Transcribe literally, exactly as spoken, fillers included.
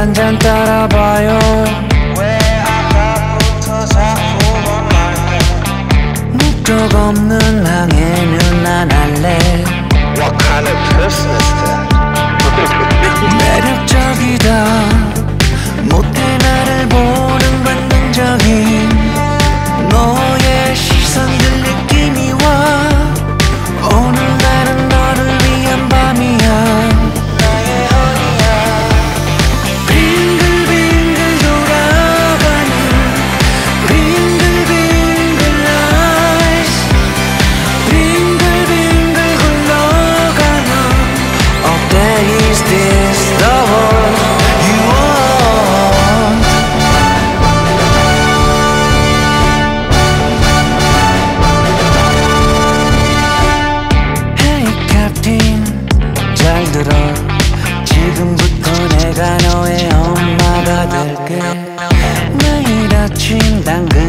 한 잔 따라봐요. 왜 아까부터 자꾸만 말해? 목적 없는 항해는 안 할래. What kind of person is that? 매력적이다. 못해 나를 보는 관능적인 너의 시선들 느낌이 와. 지금부터 내가 너의 엄마가 될게. 매일 아침 당근